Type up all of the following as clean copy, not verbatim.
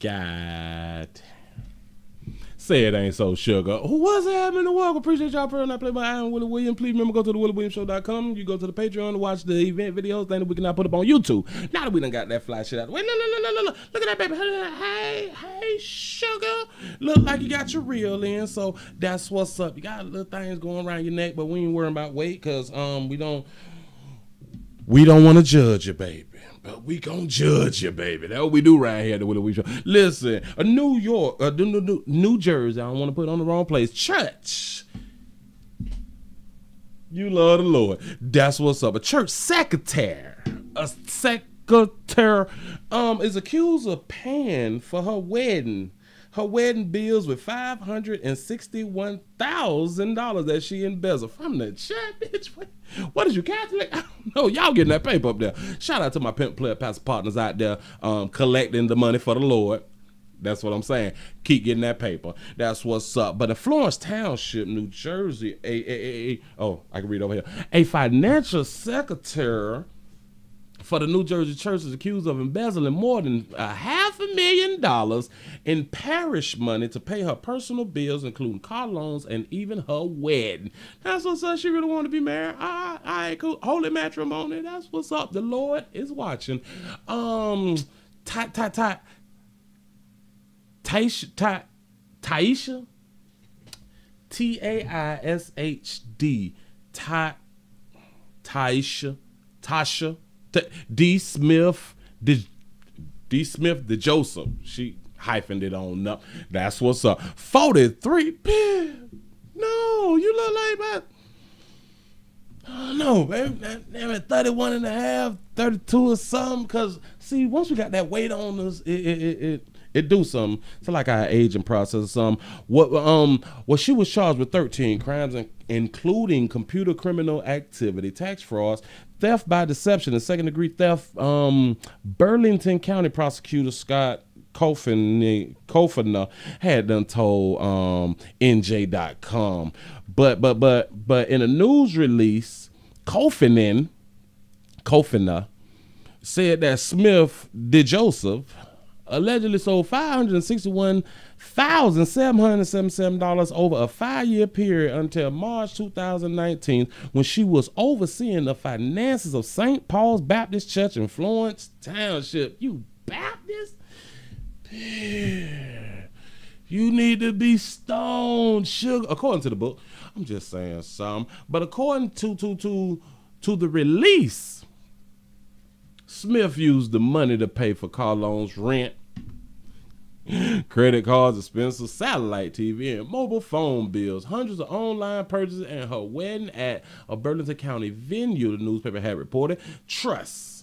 God. Say it ain't so, sugar. What's happening in the world? Appreciate y'all for not play by I am Willie Williams. Please remember, go to thewilliewilliamsshow.com. You go to the Patreon to watch the event videos, thing that we can now put up on YouTube. Now that we done got that fly shit out of the way. Look, look at that baby. Hey, sugar. Look like you got your reel in, so that's what's up. You got little things going around your neck, but we ain't worrying about weight because we don't want to judge you, baby. But we gonna judge you, baby. That's what we do right here at the Willie Williams Show. Listen, New Jersey, I don't want to put it on the wrong place. Church. You love the Lord. That's what's up. A church secretary. Is accused of paying for her wedding. Her wedding bills with $561,000 that she embezzled from the church, bitch. What is you, Catholic? I don't know. Y'all getting that paper up there. Shout out to my pimp player pastor partners out there collecting the money for the Lord. That's what I'm saying. Keep getting that paper. That's what's up. But in Florence Township, New Jersey, I can read over here. A financial secretary for the New Jersey church is accused of embezzling more than $500,000 in parish money to pay her personal bills, including car loans and even her wedding. That's what's up. She really wanted to be married. All right, cool. Holy matrimony. That's what's up. The Lord is watching. Taisha, T-A-I-S-H-D, Taisha. D. Smith DeJoseph. She hyphened it on up. That's what's up. 43. No, you look like that. Oh, no, baby. That 31 and a half, 32 or something. Because, see, once we got that weight on us, it do something. It's like our aging process. Well, she was charged with 13 crimes, including computer criminal activity, tax frauds, theft by deception, and second-degree theft. Burlington County prosecutor Scott Coffina had done told NJ.com, but in a news release, Coffina said that Smith DeJoseph allegedly sold $561,777 over a 5-year period until March 2019, when she was overseeing the finances of St. Paul's Baptist Church in Florence Township. You Baptist? You need to be stoned, sugar. According to the book, I'm just saying something. But according to the release, Smith used the money to pay for car loans, rent, credit cards, expenses, satellite TV, and mobile phone bills, hundreds of online purchases, and her wedding at a Burlington County venue, the newspaper had reported. Trust.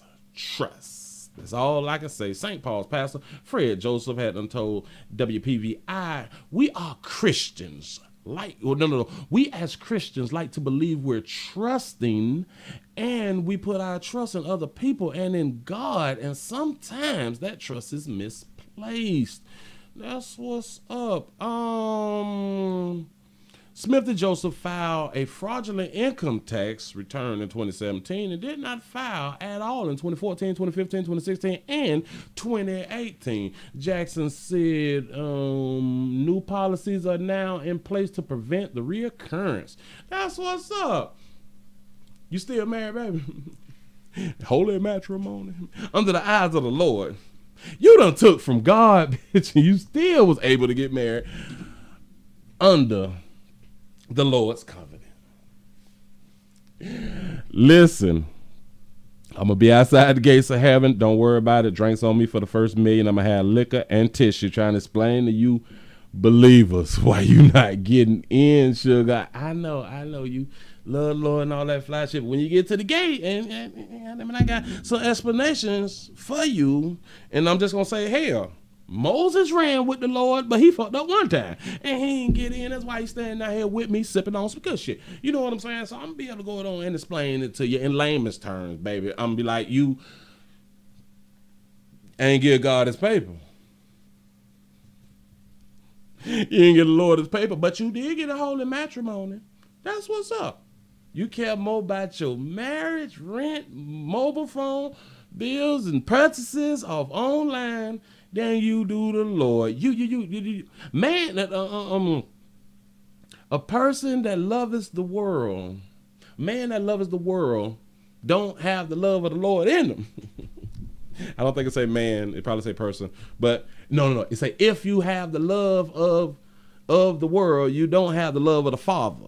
That's all I can say. St. Paul's pastor Fred Joseph had told WPVI, we are Christians. We as Christians like to believe we're trusting, and we put our trust in other people and in God, and sometimes that trust is misplaced. That's what's up. Smith DeJoseph filed a fraudulent income tax return in 2017 and did not file at all in 2014, 2015, 2016, and 2018. Jackson said new policies are now in place to prevent the reoccurrence. That's what's up. You still married, baby? Holy matrimony. Under the eyes of the Lord. You done took from God, bitch, and you still was able to get married under the Lord's covenant. Listen, I'm gonna be outside the gates of heaven. Don't worry about it. Drinks on me for the first million. I'm gonna have liquor and tissue, trying to explain to you believers why you not getting in, sugar. I know you love Lord and all that fly shit. When you get to the gate, and I got some explanations for you, and I'm just gonna say, hell, Moses ran with the Lord, but he fucked up one time, and he ain't get in. That's why he's standing out here with me, sipping on some good shit. You know what I'm saying? So I'm gonna be able to go on and explain it to you in layman's terms, baby. I'm gonna be like, you ain't give God his paper. You ain't get the Lord his paper, but you did get a holy matrimony. That's what's up. You care more about your marriage, rent, mobile phone bills, and purchases of online than you do the Lord. Man, a person that loveth the world, man that loveth the world, don't have the love of the Lord in them. I don't think it say man, it probably say person, but no. It say if you have the love of the world, you don't have the love of the Father.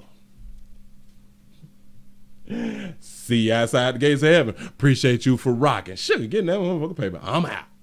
See you outside the gates of heaven. Appreciate you for rocking. Sugar, getting that motherfucker paper. I'm out.